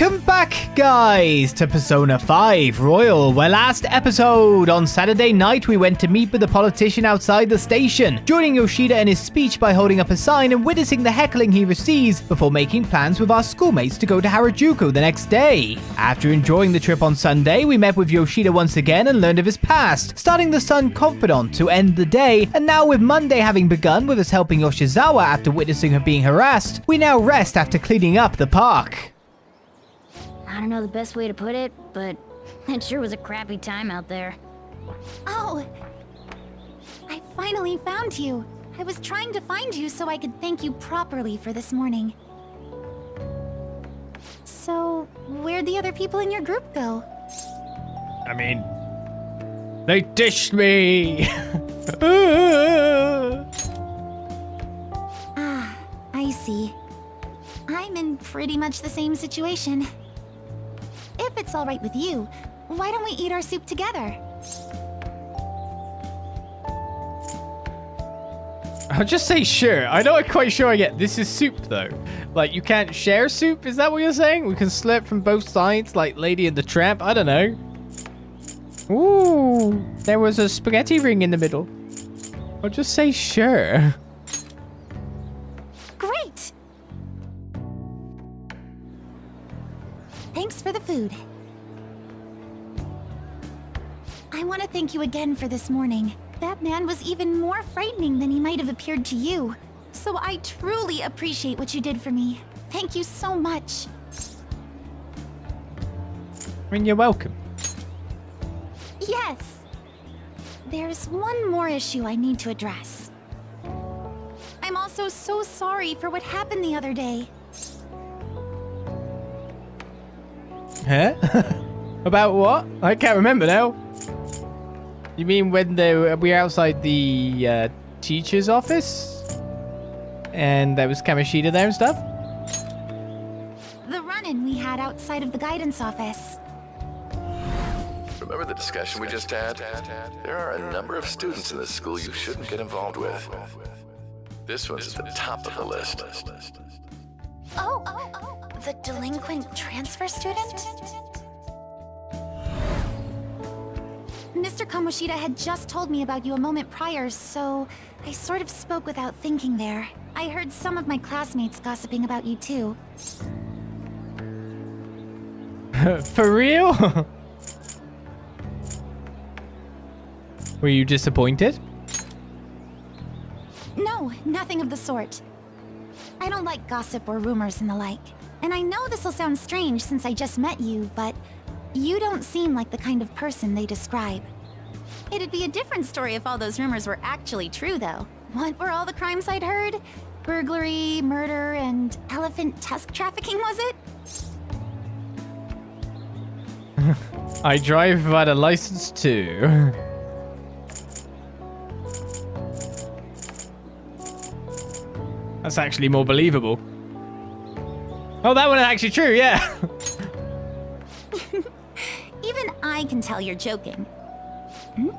Welcome back, guys, to Persona 5 Royal, where last episode, on Saturday night, we went to meet with a politician outside the station, joining Yoshida in his speech by holding up a sign and witnessing the heckling he receives before making plans with our schoolmates to go to Harajuku the next day. After enjoying the trip on Sunday, we met with Yoshida once again and learned of his past, starting the Sun Confidant to end the day, and now with Monday having begun with us helping Yoshizawa after witnessing her being harassed, we now rest after cleaning up the park. I don't know the best way to put it, but it sure was a crappy time out there. Oh! I finally found you! I was trying to find you so I could thank you properly for this morning. So, where'd the other people in your group go? I mean... they ditched me! Ah, I see. I'm in pretty much the same situation. If it's all right with you, why don't we eat our soup together? I'll just say sure. I'm not quite sure I get this is soup, though. Like, you can't share soup? Is that what you're saying? We can slurp from both sides, like Lady and the Tramp? I don't know. Ooh, there was a spaghetti ring in the middle. I'll just say sure. Great! Thanks for the food. I want to thank you again for this morning. That man was even more frightening than he might have appeared to you. So I truly appreciate what you did for me. Thank you so much. I mean, you're welcome. Yes. There's one more issue I need to address. I'm also so sorry for what happened the other day. Huh? About what? I can't remember now. You mean when we were outside the teacher's office? And there was Kamoshida there and stuff? The run-in we had outside of the guidance office. Remember the discussion we just had? There are a number of students in this school you shouldn't get involved with. This one's at the top of the list. Oh. The delinquent transfer student? Mr. Kamoshida had just told me about you a moment prior, so I sort of spoke without thinking there. I heard some of my classmates gossiping about you too. For real? Were you disappointed? No, nothing of the sort. I don't like gossip or rumors and the like. And I know this will sound strange since I just met you, but you don't seem like the kind of person they describe. It'd be a different story if all those rumors were actually true, though. What were all the crimes I'd heard? Burglary, murder, and elephant tusk trafficking, was it? I drive without a license, too. That's actually more believable. Oh, that one is actually true, yeah. Even I can tell you're joking. Hmm?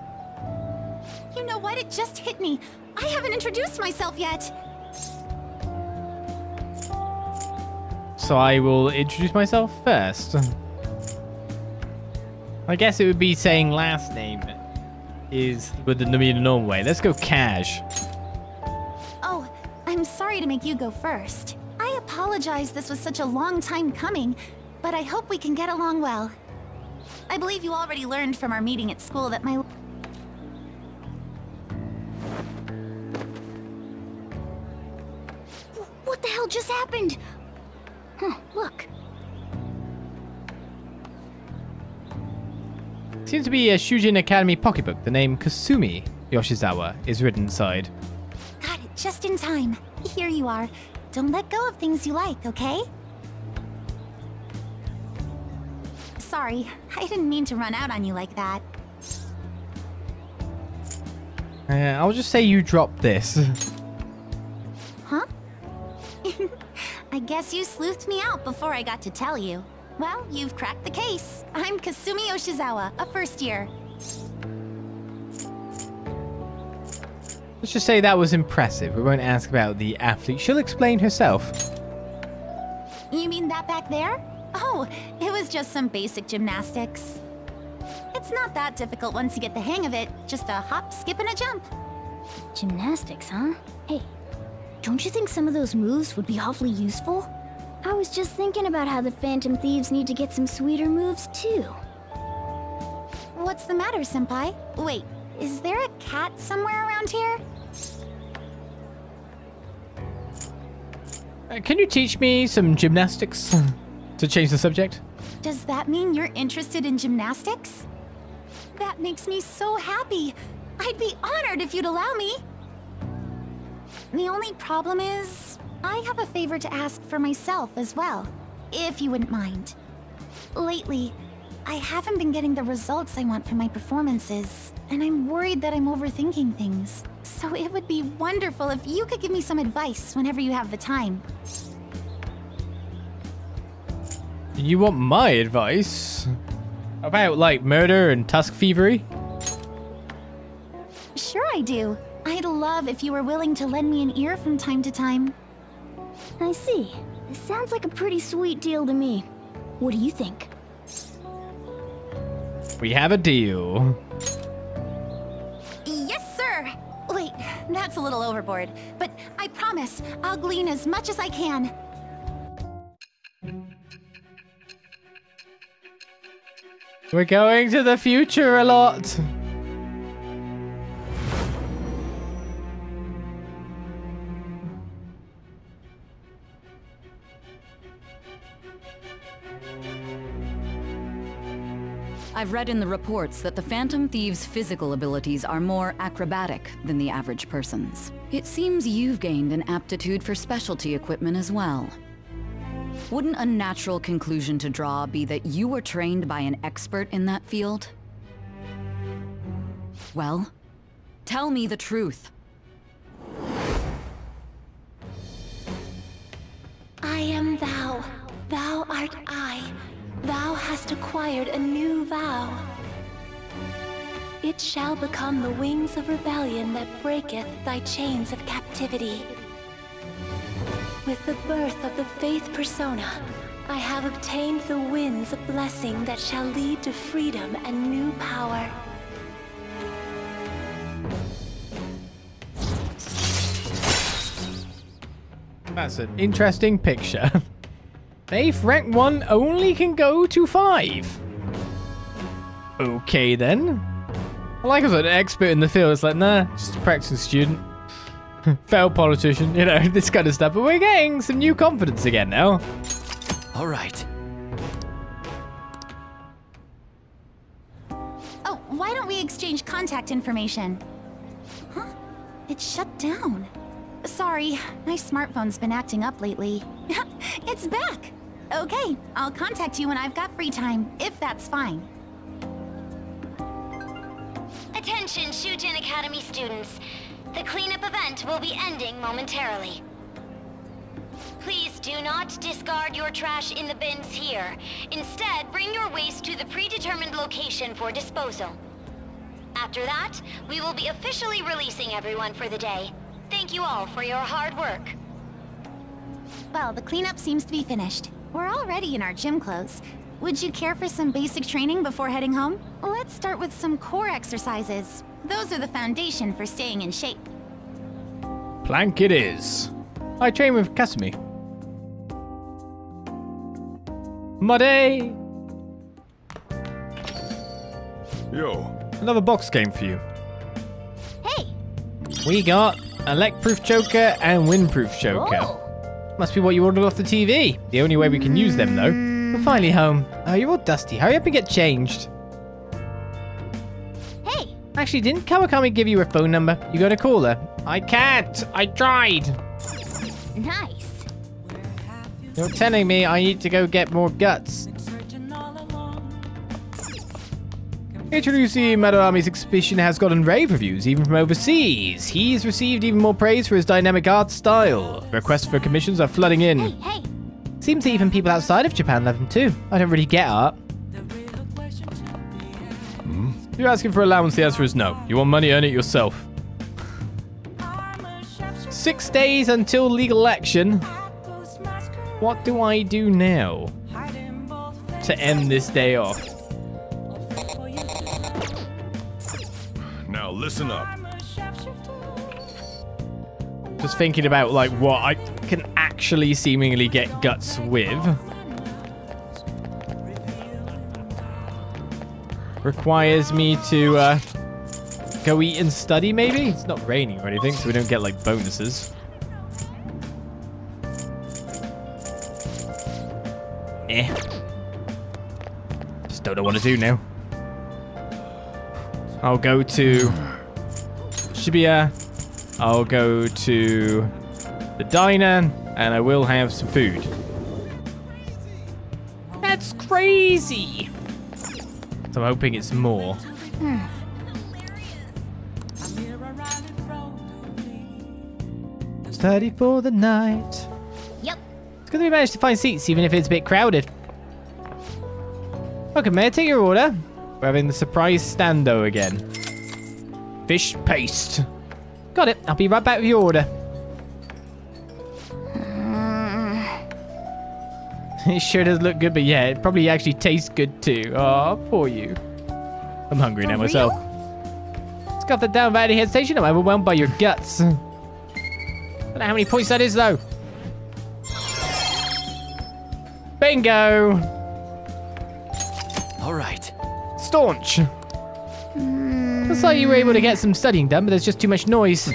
You know what? It just hit me. I haven't introduced myself yet. So I will introduce myself first. I guess it would be saying last name is with the normal way. Let's go Cash. Oh, I'm sorry to make you go first. I apologize this was such a long time coming, but I hope we can get along well. I believe you already learned from our meeting at school that my... What the hell just happened? Huh, look. Seems to be a Shujin Academy pocketbook. The name Kasumi Yoshizawa is written inside. Got it just in time. Here you are. Don't let go of things you like, okay? Sorry, I didn't mean to run out on you like that. I'll just say you dropped this. Huh? I guess you sleuthed me out before I got to tell you. Well, you've cracked the case. I'm Kasumi Yoshizawa, a first year. Let's just say that was impressive. We won't ask about the athlete. She'll explain herself. You mean that back there? Oh, it was just some basic gymnastics. It's not that difficult once you get the hang of it. Just a hop, skip, and a jump. Gymnastics, huh? Hey, don't you think some of those moves would be awfully useful? I was just thinking about how the Phantom Thieves need to get some sweeter moves, too. What's the matter, Senpai? Wait, is there a cat somewhere around here? Can you teach me some gymnastics? To change the subject? Does that mean you're interested in gymnastics? That makes me so happy. I'd be honored if you'd allow me. The only problem is, I have a favor to ask for myself as well, if you wouldn't mind. Lately, I haven't been getting the results I want from my performances, and I'm worried that I'm overthinking things. So it would be wonderful if you could give me some advice whenever you have the time. You want my advice? About, like, murder and tusk thievery? Sure I do. I'd love if you were willing to lend me an ear from time to time. I see. This sounds like a pretty sweet deal to me. What do you think? We have a deal. Yes, sir! Wait, that's a little overboard. But I promise, I'll glean as much as I can. We're going to the future a lot. I've read in the reports that the Phantom Thieves' physical abilities are more acrobatic than the average person's. It seems you've gained an aptitude for specialty equipment as well. Wouldn't a natural conclusion to draw be that you were trained by an expert in that field? Well, tell me the truth. I am thou. Thou art I. Thou hast acquired a new vow. It shall become the wings of rebellion that breaketh thy chains of captivity. With the birth of the faith persona, I have obtained the winds of blessing that shall lead to freedom and new power. That's an interesting picture. Faith rank 1 only can go to 5. Okay then. Like I was an expert in the field, it's like, nah, just a practicing student. Failed politician, you know, this kind of stuff. But we're getting some new confidence again now. All right. Oh, why don't we exchange contact information? Huh? It's shut down. Sorry, my smartphone's been acting up lately. It's back. Okay, I'll contact you when I've got free time, if that's fine. Attention, Shujin Academy students. The cleanup event will be ending momentarily. Please do not discard your trash in the bins here. Instead, bring your waste to the predetermined location for disposal. After that, we will be officially releasing everyone for the day. Thank you all for your hard work. Well, the cleanup seems to be finished. We're already in our gym clothes. Would you care for some basic training before heading home? Let's start with some core exercises. Those are the foundation for staying in shape. Plank it is. I train with Kasumi. Muddy! Yo. Another box game for you. Hey! We got a leg-proof choker and wind-proof choker. Oh. Must be what you ordered off the TV. The only way we can use them, though. We're finally home. Oh, you're all dusty. Hurry up and get changed. Actually, didn't Kawakami give you a phone number? You gotta call her. I can't! I tried! Nice. You're telling me I need to go get more guts. Introducing Madarami's exhibition has gotten rave reviews, even from overseas. He's received even more praise for his dynamic art style. Requests for commissions are flooding in. Hey, hey. Seems that even people outside of Japan love him too. I don't really get art. You're asking for allowance, the answer is no. You want money, earn it yourself. 6 days until legal action. What do I do now? to end this day off. Now listen up. Just thinking about like what I can actually seemingly get guts with. Requires me to go eat and study, maybe? It's not raining or anything, so we don't get like bonuses. Eh. Just don't know what to do now. I'll go to Shibuya. I'll go to the diner, and I will have some food. That's crazy! So I'm hoping it's more. Study for the night. Yep. It's good that we managed to find seats, even if it's a bit crowded. Okay, may I take your order? We're having the surprise stando again. Fish paste. Got it. I'll be right back with your order. It sure does look good, but yeah, it probably actually tastes good too. Oh, poor you. I'm hungry now myself. Let's cut that down by the head station. I'm overwhelmed by your guts. I don't know how many points that is, though. Bingo! All right. Staunch. Looks like you were able to get some studying done, but there's just too much noise.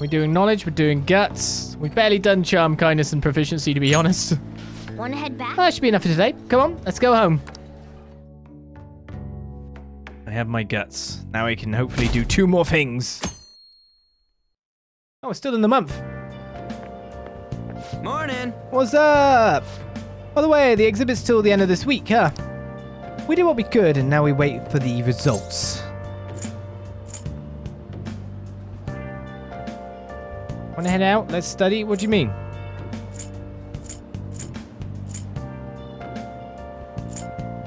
We're doing knowledge, we're doing guts. We've barely done charm, kindness, and proficiency, to be honest. Wanna head back? Well, that should be enough for today. Come on, let's go home. I have my guts. Now I can hopefully do two more things. Oh, we're still in the month. Morning. What's up? By the way, the exhibit's till the end of this week, huh? We did what we could, and now we wait for the results. Wanna head out? Let's study? What do you mean?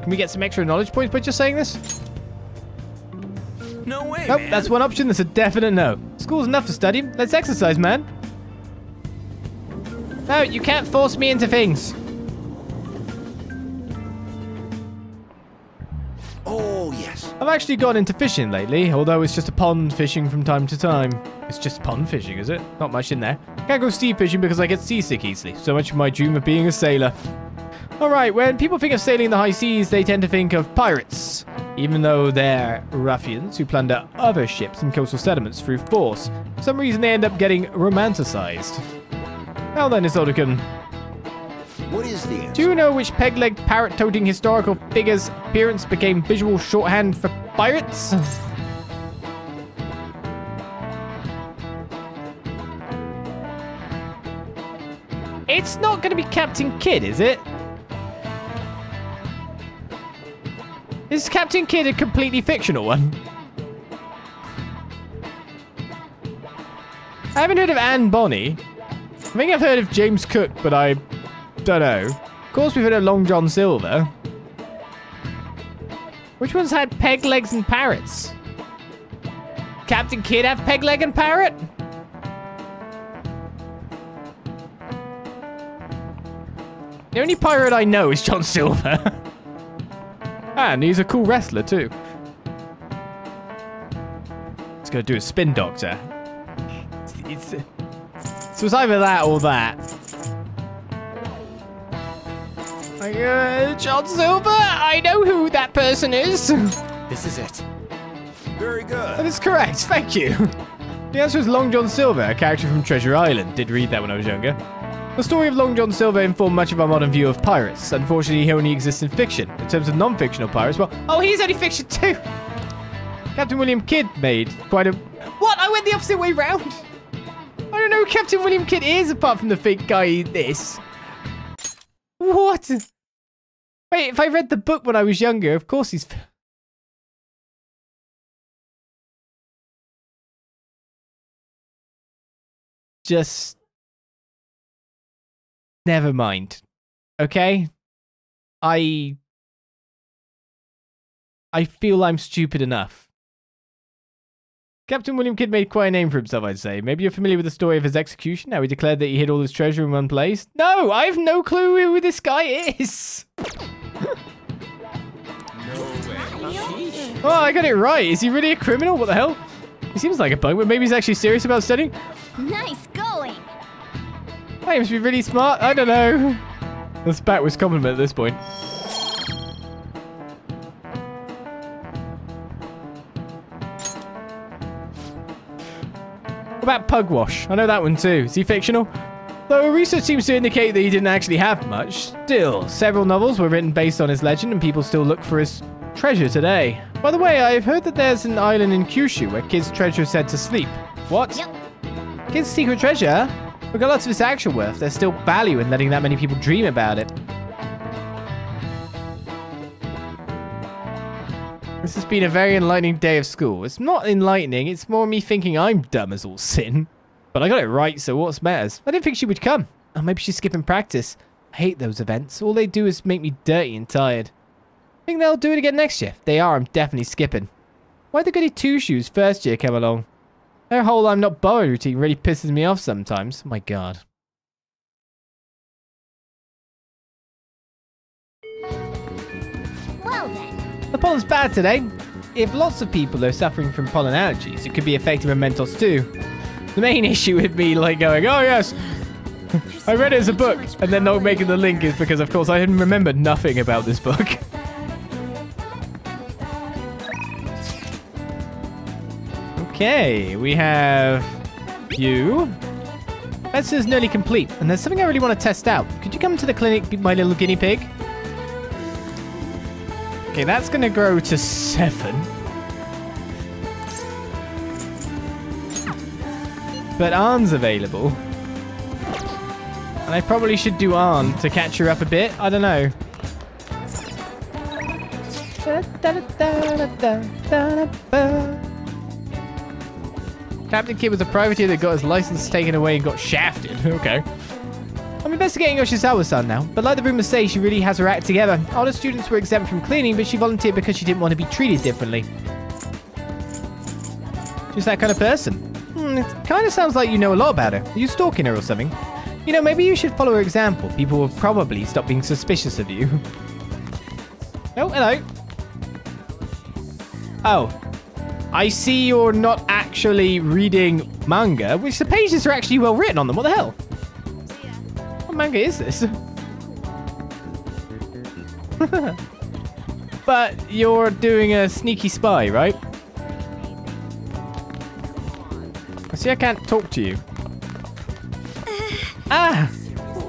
Can we get some extra knowledge points by just saying this? No way, nope, man. That's one option. That's a definite no. School's enough for studying. Let's exercise, man. No, you can't force me into things. I've actually gone into fishing lately, although it's just a pond fishing from time to time. It's just pond fishing, is it? Not much in there. Can't go sea fishing because I get seasick easily. So much of my dream of being a sailor. Alright, when people think of sailing the high seas, they tend to think of pirates. Even though they're ruffians who plunder other ships and coastal settlements through force. For some reason they end up getting romanticized. Now then, Isolde-kun. What is this? Do you know which peg-legged, parrot-toting historical figure's appearance became visual shorthand for pirates? It's not going to be Captain Kidd, is it? Is Captain Kidd a completely fictional one? I haven't heard of Anne Bonny. I think I've heard of James Cook, but I... don't know. Of course we've heard of Long John Silver. Which one's had peg legs and parrots? Captain Kidd have peg leg and parrot? The only pirate I know is John Silver. And he's a cool wrestler too. Let's go do a spin doctor. So it's either that or that. John Silver? I know who that person is. This is it. Very good. That is correct. Thank you. The answer is Long John Silver, a character from Treasure Island. Did read that when I was younger. The story of Long John Silver informed much of our modern view of pirates. Unfortunately, he only exists in fiction. In terms of non-fictional pirates, well... oh, he's only fiction too! Captain William Kidd made quite a... what? I went the opposite way round? I don't know who Captain William Kidd is apart from the fake guy in this. What? Wait, if I read the book when I was younger, of course he's... just... never mind. Okay? I feel I'm stupid enough. Captain William Kidd made quite a name for himself, I'd say. Maybe you're familiar with the story of his execution, how he declared that he hid all his treasure in one place. No, I have no clue who this guy is. Oh, I got it right. Is he really a criminal? What the hell? He seems like a bug, but maybe he's actually serious about studying. Nice going. I must be really smart. I don't know. This bat was compliment at this point. About Pugwash? I know that one too. Is he fictional? Though research seems to indicate that he didn't actually have much. Still, several novels were written based on his legend and people still look for his treasure today. By the way, I've heard that there's an island in Kyushu where Kidd's treasure is said to sleep. What? Yep. Kidd's secret treasure? Regardless of its actual worth, there's still value in letting that many people dream about it. This has been a very enlightening day of school. It's not enlightening, it's more me thinking I'm dumb as all sin. But I got it right, so what's matters? I didn't think she would come. Or maybe she's skipping practice. I hate those events. All they do is make me dirty and tired. I think they'll do it again next year. If they are, I'm definitely skipping. Why'd the goody two-shoes first year come along? Their whole I'm not borrowed routine really pisses me off sometimes. Oh my god. Well then. The pollen's bad today. If lots of people are suffering from pollen allergies, it could be affecting Mementos too. The main issue with me like going, oh yes, I read it as a book, and then not making the link is because of course I didn't remember nothing about this book. Okay, we have you. That's is nearly complete, and there's something I really want to test out. Could you come to the clinic, my little guinea pig? Okay, that's gonna grow to 7. But Arn's available. And I probably should do Arn to catch her up a bit. I don't know. Captain Kidd was a privateer that got his license taken away and got shafted. Okay. I'm investigating Yoshizawa-san now, but like the rumors say, she really has her act together. Honor students were exempt from cleaning, but she volunteered because she didn't want to be treated differently. She's that kind of person. It kind of sounds like you know a lot about her. Are you stalking her or something? You know, maybe you should follow her example. People will probably stop being suspicious of you. Oh, hello. Oh. I see you're not actually reading manga, which the pages are actually well written on them. What the hell? Manga is this? But you're doing a sneaky spy, right? See, I can't talk to you. Ah!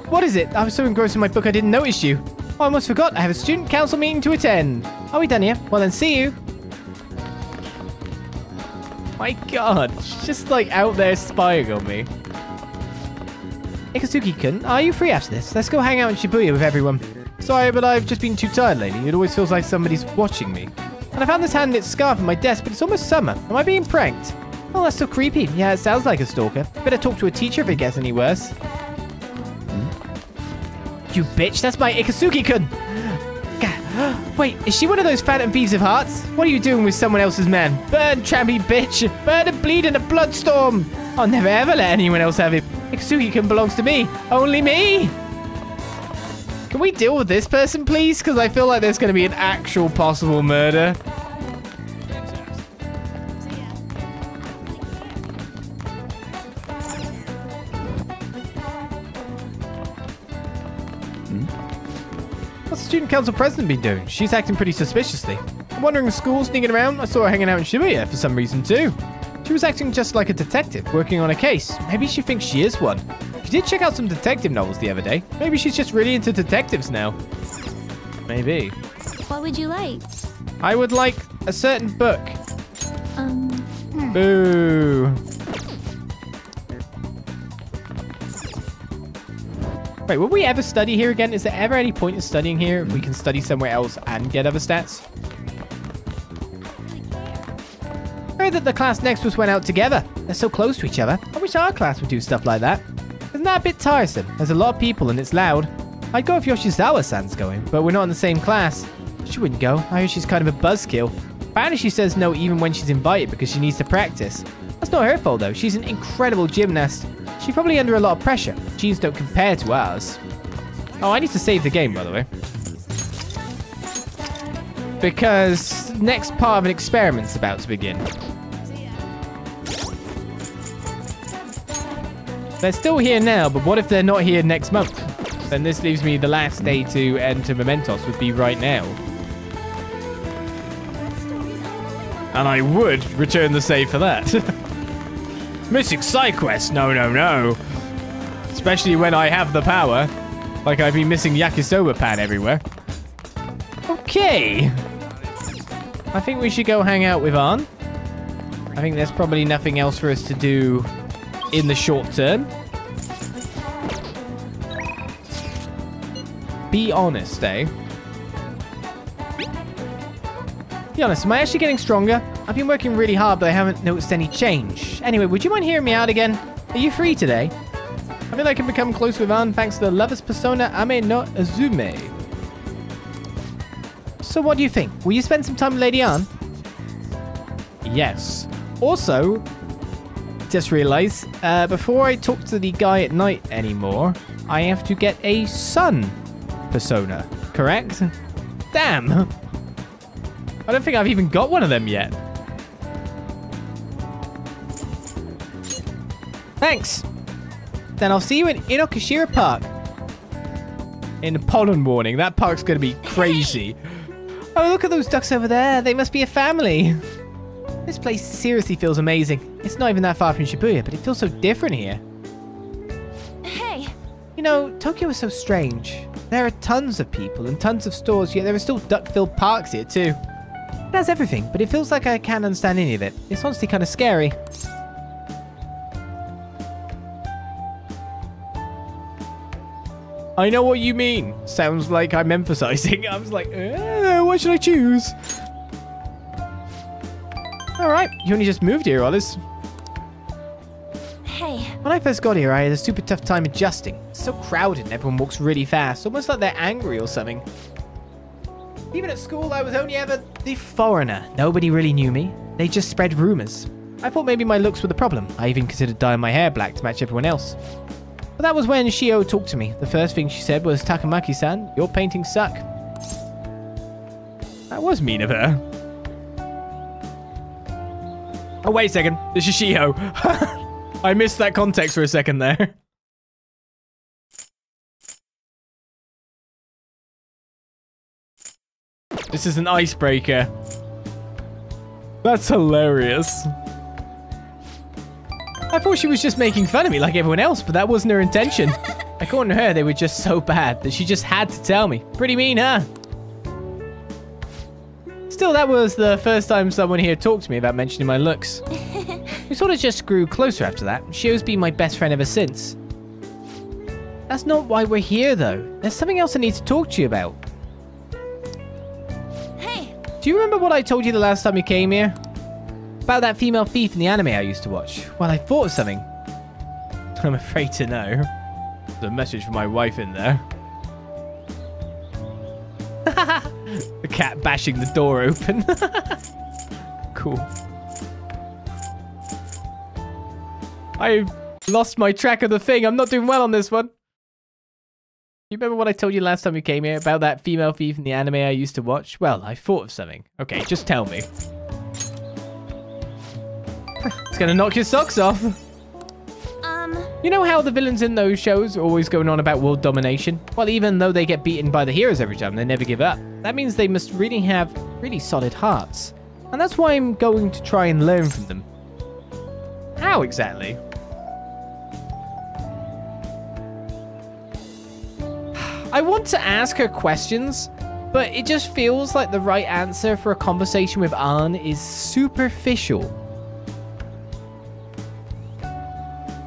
What is it? I was so engrossed in my book I didn't notice you. Oh, I almost forgot. I have a student council meeting to attend. Are we done here? Well then, see you. My god, she's just like out there spying on me. Ikatsuki-kun, are you free after this? Let's go hang out in Shibuya with everyone. Sorry, but I've just been too tired lately. It always feels like somebody's watching me. And I found this hand-knit scarf on my desk, but it's almost summer. Am I being pranked? Oh, that's so creepy. Yeah, it sounds like a stalker. Better talk to a teacher if it gets any worse. You bitch, that's my Ikatsuki-kun! Wait, is she one of those Phantom Thieves of Hearts? What are you doing with someone else's man? Burn, trampy bitch! Burn and bleed in a bloodstorm! I'll never ever let anyone else have it. Ikatsuki-kun belongs to me. Only me! Can we deal with this person, please? Because I feel like there's going to be an actual possible murder. What's the student council president been doing? She's acting pretty suspiciously. I'm wandering the school, sneaking around. I saw her hanging out in Shibuya for some reason, too. She was acting just like a detective, working on a case. Maybe she thinks she is one. She did check out some detective novels the other day. Maybe she's just really into detectives now. Maybe. What would you like? I would like a certain book. Boo. Wait, will we ever study here again? Is there ever any point in studying here if we can study somewhere else and get other stats? That the class next to us went out together. They're so close to each other. I wish our class would do stuff like that. Isn't that a bit tiresome? There's a lot of people and it's loud. I'd go if Yoshizawa-san's going, but we're not in the same class. She wouldn't go. I hear she's kind of a buzzkill. Apparently she says no even when she's invited because she needs to practice. That's not her fault though, she's an incredible gymnast. She's probably under a lot of pressure. Genes don't compare to ours. Oh, I need to save the game, by the way. Because next part of an experiment's about to begin. They're still here now, but what if they're not here next month? Then this leaves me the last day to enter Mementos would be right now. And I would return the save for that. Mystic side quest? No, no, no. Especially when I have the power. Like I've been missing Yakisoba Pan everywhere. Okay. I think we should go hang out with Ann. I think there's probably nothing else for us to do in the short term. Be honest, eh? Be honest, am I actually getting stronger? I've been working really hard, but I haven't noticed any change. Anyway, would you mind hearing me out again? Are you free today? I mean, I can become close with Ann thanks to the lover's persona Ame no Azume. So what do you think? Will you spend some time with Lady Ann? Yes. Also, just realized, before I talk to the guy at night anymore, I have to get a sun persona, correct? Damn! I don't think I've even got one of them yet. Thanks! Then I'll see you in Inokashira Park. In the pollen warning, that park's gonna be crazy. Oh, look at those ducks over there, they must be a family. This place seriously feels amazing. It's not even that far from Shibuya, but it feels so different here. Hey! You know, Tokyo is so strange. There are tons of people and tons of stores, yet there are still duck-filled parks here too. It has everything, but it feels like I can't understand any of it. It's honestly kind of scary. I know what you mean. Sounds like I'm emphasizing. I was like, what should I choose? Alright, you only just moved here, Alice. Hey. When I first got here, I had a super tough time adjusting. It's so crowded and everyone walks really fast, almost like they're angry or something. Even at school, I was only ever the foreigner. Nobody really knew me. They just spread rumors. I thought maybe my looks were the problem. I even considered dyeing my hair black to match everyone else. But that was when Shiho talked to me. The first thing she said was, "Takamaki-san, your paintings suck." That was mean of her. Oh, wait a second. This is Shiho. I missed that context for a second there. This is an icebreaker. That's hilarious. I thought she was just making fun of me like everyone else, but that wasn't her intention. According to her, they were just so bad that she just had to tell me. Pretty mean, huh? Still, that was the first time someone here talked to me about mentioning my looks. We sort of just grew closer after that. Shio's been my best friend ever since. That's not why we're here, though. There's something else I need to talk to you about. Hey! Do you remember what I told you the last time you came here? About that female thief in the anime I used to watch. Well, I thought of something. I'm afraid to know. There's a message from my wife in there. The cat bashing the door open. Cool. I lost my track of the thing. I'm not doing well on this one. You remember what I told you last time you came here about that female thief in the anime I used to watch? Well, I thought of something. Okay, just tell me. It's gonna knock your socks off. You know how the villains in those shows are always going on about world domination? Well, even though they get beaten by the heroes every time, they never give up. That means they must really have really solid hearts. And that's why I'm going to try and learn from them. How exactly? I want to ask her questions, but it just feels like the right answer for a conversation with Ann is superficial.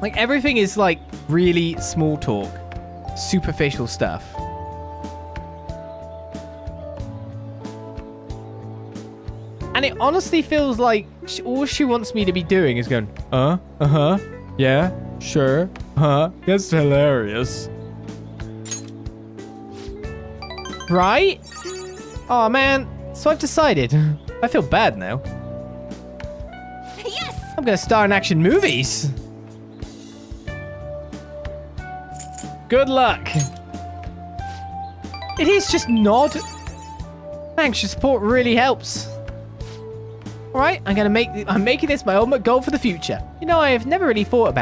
Like, everything is, like, really small talk. Superficial stuff. And it honestly feels like all she wants me to be doing is going, uh-huh, yeah, sure, huh. That's hilarious. Right? Aw, man. So I've decided. I feel bad now. Yes! I'm gonna star in action movies. Good luck. It is just nod. Thanks, your support really helps. Alright, I'm making this my ultimate goal for the future. You know, I have never really thought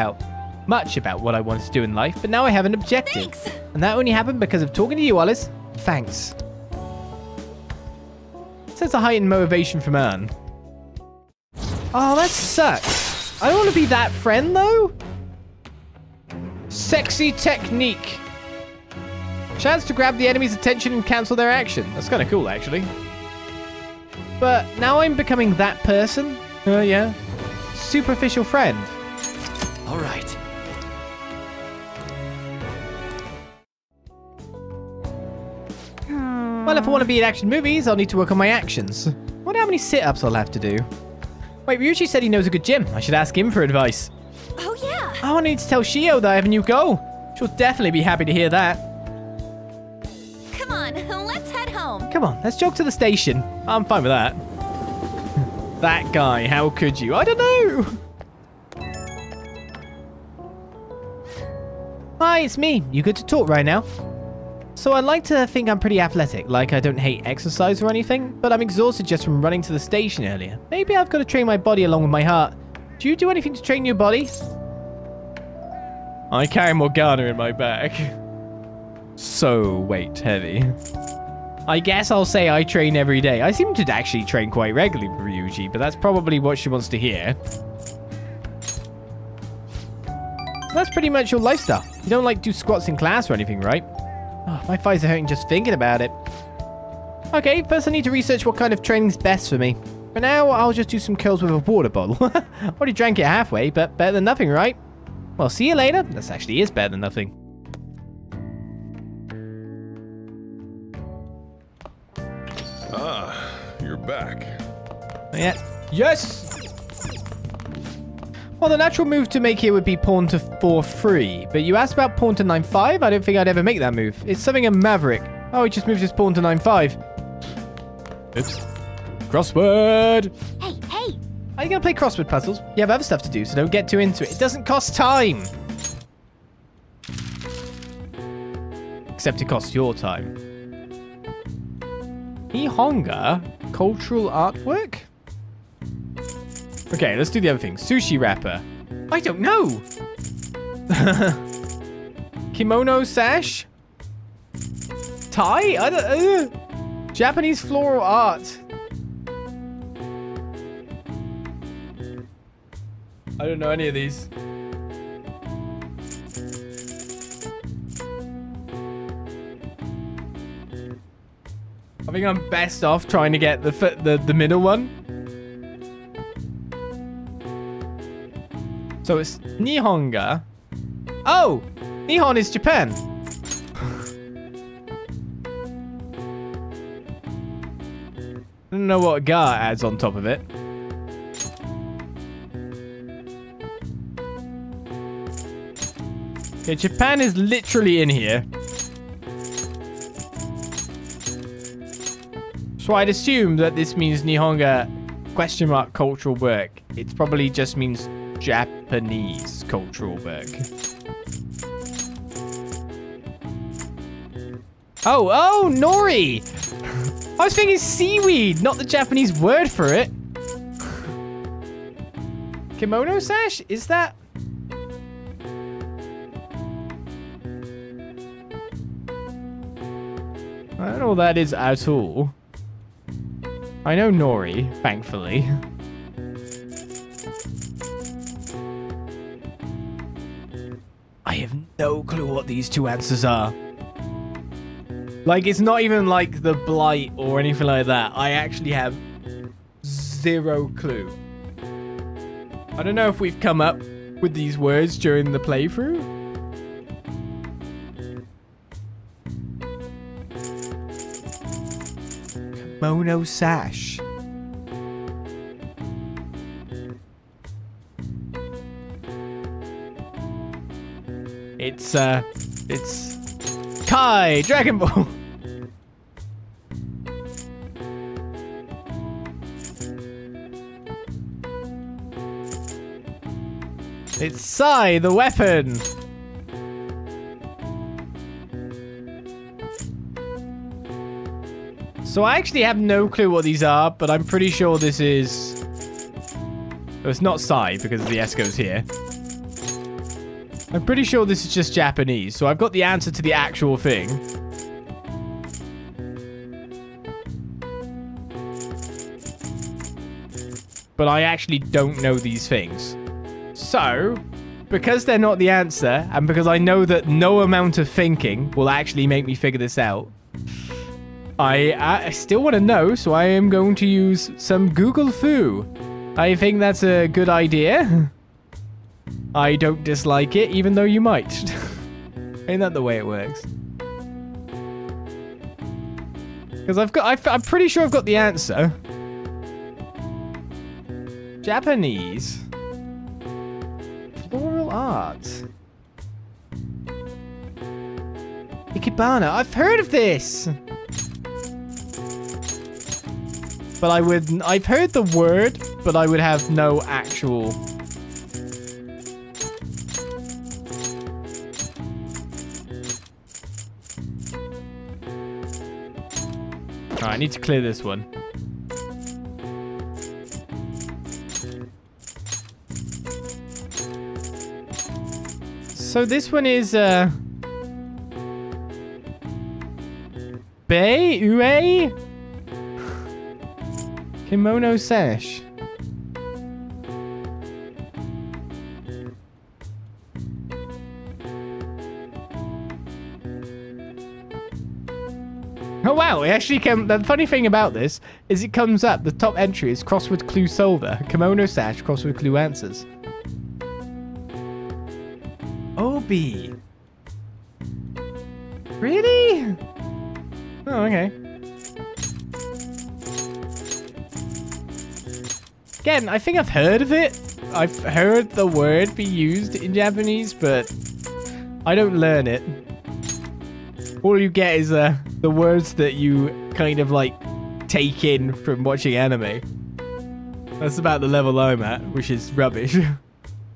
much about what I wanted to do in life, but now I have an objective. Thanks. And that only happened because of talking to you, Alice. Thanks. Says a heightened motivation from Ann. Oh, that sucks. I don't want to be that friend, though. Sexy technique. Chance to grab the enemy's attention and cancel their action. That's kind of cool, actually. But now I'm becoming that person. Yeah. Superficial friend. All right. Well, if I want to be in action movies, I'll need to work on my actions. I wonder how many sit-ups I'll have to do. Wait, Ryuji said he knows a good gym. I should ask him for advice. Oh, yeah. I need to tell Shio that I have a new goal. She'll definitely be happy to hear that. Come on, let's jog to the station. I'm fine with that. That guy, how could you? I don't know. Hi, it's me. You good to talk right now? So I like to think I'm pretty athletic, like I don't hate exercise or anything, but I'm exhausted just from running to the station earlier. Maybe I've got to train my body along with my heart. Do you do anything to train your body? I carry Morgana in my bag. So weight heavy. I guess I'll say I train every day. I seem to actually train quite regularly with Ryuji, but that's probably what she wants to hear. That's pretty much your lifestyle. You don't like do squats in class or anything, right? Oh, my thighs are hurting just thinking about it. Okay, first I need to research what kind of training's best for me. For now, I'll just do some curls with a water bottle. I already drank it halfway, but better than nothing, right? Well, see you later. This actually is better than nothing. Back. Yeah. Yes! Well, the natural move to make here would be pawn to 4-3, but you asked about pawn to 9-5? I don't think I'd ever make that move. It's something a maverick. Oh, he just moved his pawn to 9-5. Oops. Crossword! Hey, hey! Are you going to play crossword puzzles? You have other stuff to do, so don't get too into it. It doesn't cost time! Except it costs your time. Nihonga? Cultural artwork? Okay, let's do the other thing. Sushi wrapper. I don't know! Kimono sash? Tie? I don't... Japanese floral art. I don't know any of these. I think I'm best off trying to get the middle one. So it's Nihonga. Oh! Nihon is Japan. I don't know what ga adds on top of it. Okay, Japan is literally in here. So I'd assume that this means Nihonga ? Cultural work. It probably just means Japanese cultural work. Oh, nori! I was thinking seaweed, not the Japanese word for it. Kimono sash? Is that? I don't know what that is at all. I know nori, thankfully. I have no clue what these two answers are. Like, it's not even like the blight or anything like that. I actually have zero clue. I don't know if we've come up with these words during the playthrough. Mono sash. It's Kai Dragon Ball. It's Sai, the weapon! So I actually have no clue what these are, but I'm pretty sure this is... Oh, it's not Sai, because the S goes here. I'm pretty sure this is just Japanese, so I've got the answer to the actual thing. But I actually don't know these things. So, because they're not the answer, and because I know that no amount of thinking will actually make me figure this out, I still want to know, so I am going to use some Google Foo. I think that's a good idea. I don't dislike it, even though you might. Ain't that the way it works? Because I'm pretty sure I've got the answer. Japanese. Floral art. Ikebana. I've heard of this! But I would... I've heard the word, but I would have no actual... Alright, I need to clear this one. So this one is, Bei? Ue? Kimono Sesh. Oh wow, it actually came... The funny thing about this is it comes up, the top entry is Crossword Clue Solver. Kimono Sash, Crossword Clue Answers. Obi. Really? Oh, okay. Again, I think I've heard of it. I've heard the word be used in Japanese, but I don't learn it. All you get is the words that you kind of like take in from watching anime. That's about the level I'm at, which is rubbish.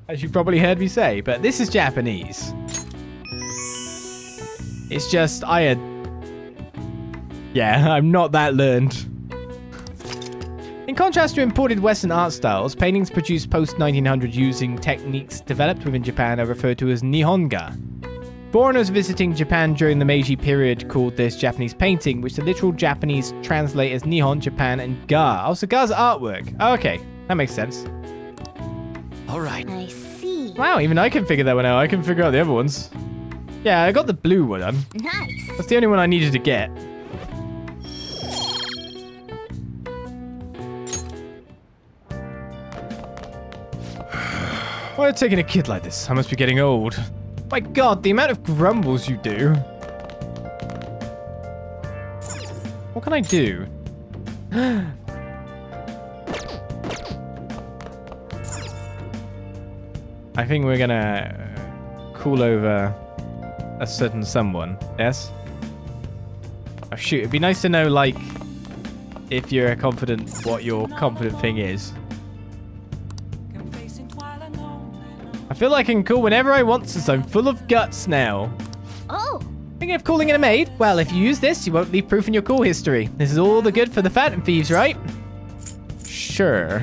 As you probably heard me say, but this is Japanese. It's just, yeah, I'm not that learned. In contrast to imported Western art styles, paintings produced post-1900 using techniques developed within Japan are referred to as Nihonga. Foreigners visiting Japan during the Meiji period called this Japanese painting, which the literal Japanese translate as Nihon, Japan, and Ga. Also, Ga's artwork. Oh, okay, that makes sense. All right. I see. Wow, even I can figure that one out. I can figure out the other ones. Yeah, I got the blue one. Nice. That's the only one I needed to get. Why are you taking a kid like this? I must be getting old. My God, the amount of grumbles you do. What can I do? I think we're gonna call over a certain someone, yes? Oh shoot, it'd be nice to know, like, if you're a confidant, what your confidant thing is. I feel like I can call whenever I want since I'm full of guts now. Oh! Thinking of calling in a maid? Well, if you use this, you won't leave proof in your call history. This is all the good for the Phantom Thieves, right? Sure.